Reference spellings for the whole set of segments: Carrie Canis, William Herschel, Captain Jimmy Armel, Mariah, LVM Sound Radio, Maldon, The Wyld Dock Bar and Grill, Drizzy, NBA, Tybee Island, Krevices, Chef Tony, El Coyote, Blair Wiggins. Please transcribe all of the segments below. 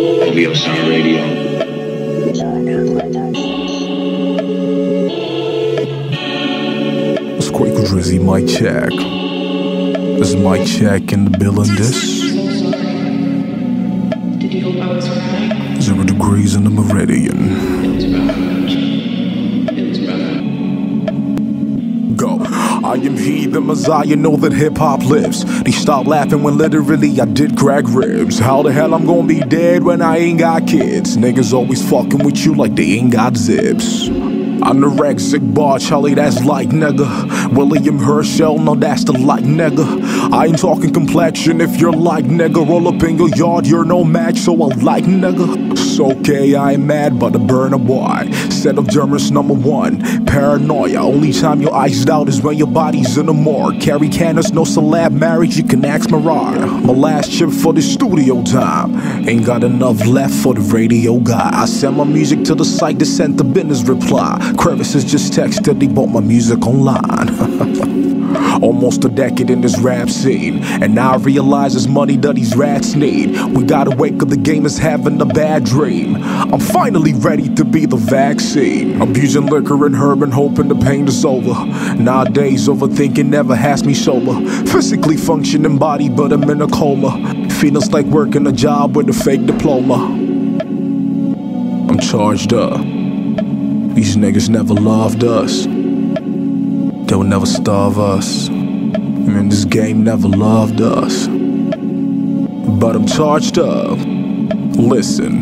LVM Sound Radio. Let's quick Drizzy, mic check. Is mic check in the building this? 0 degrees in the meridian. Go. I am he, the Messiah, know that hip-hop lives. They stopped laughing when literally I did crack ribs. How the hell I'm gonna be dead when I ain't got kids? Niggas always fucking with you like they ain't got zips. Anorexic bar, Charlie, that's like nigga. William Herschel, no, that's the like nigga. I ain't talking complexion if you're like nigga. Roll up in your yard, you're no match, so I like nigga. Okay, I ain't mad, but a burner boy. Set of germs #1. Paranoia. Only time you're iced out is when your body's in the morgue. Carrie Canis, no celeb marriage. You can ask Mariah. My last chip for the studio time. Ain't got enough left for the radio guy. I sent my music to the site that sent the business reply. Krevices just texted they bought my music online. Almost a decade in this rap scene, and now I realize it's money that these rats need. We gotta wake up, the game is having a bad dream. I'm finally ready to be the vaccine. Abusing liquor and herb and hoping the pain is over. Nowadays overthinking never has me sober. Physically functioning body, but I'm in a coma. Feels like working a job with a fake diploma. I'm charged up. These niggas never loved us. They'll never starve us. Man, this game never loved us. But I'm charged up. Listen,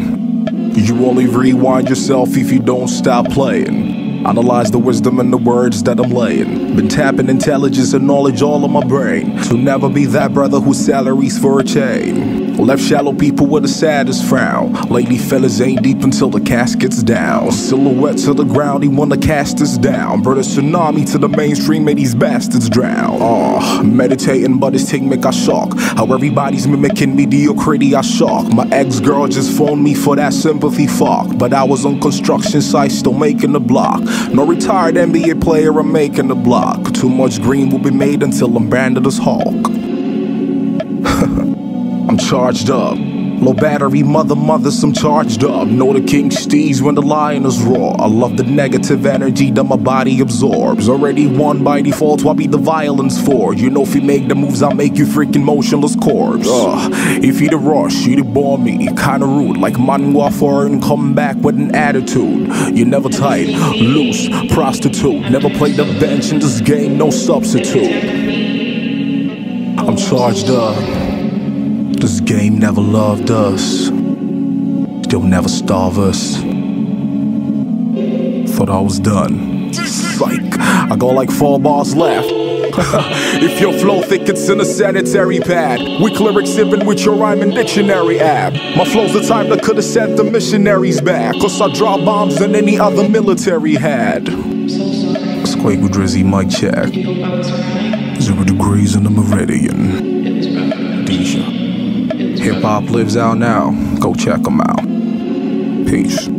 you only rewind yourself if you don't stop playing. Analyze the wisdom in the words that I'm laying. Been tapping intelligence and knowledge all in my brain. To never be that brother who salaries for a chain. Left shallow people with the saddest frown. Lately fellas ain't deep until the casket's down. Silhouette to the ground, he wanna cast us down. Brought a tsunami to the mainstream, made these bastards drown. Meditating but this thing make I shock. How everybody's mimicking mediocrity, I shock. My ex-girl just phoned me for that sympathy fuck. But I was on construction site, still making the block. No retired NBA player, I'm making the block. Too much green will be made until I'm branded as Hulk. I'm charged up. Low battery, mothers, I'm charged up. Know the king steeds when the lion is raw. I love the negative energy that my body absorbs. Already won by default, why be the violence for? You know if you make the moves, I'll make you freaking motionless corpse. If you the rush, you the bore me. Kinda rude, like modern warfare and come back with an attitude. You never tight, loose, prostitute. Never played the bench in this game, no substitute. I'm charged up. This game never loved us. They'll never starve us. Thought I was done. Psych. I got like 4 bars left. If your flow thick, it's in a sanitary pad. Weak lyrics sipping with your rhyming dictionary app. My flow's the time that could've sent the missionaries back. Cause I drop bombs than any other military had. Let's quake with Drizzy, mic check. 0 degrees in the meridian. Hip-hop lives out now. Go check them out. Peace.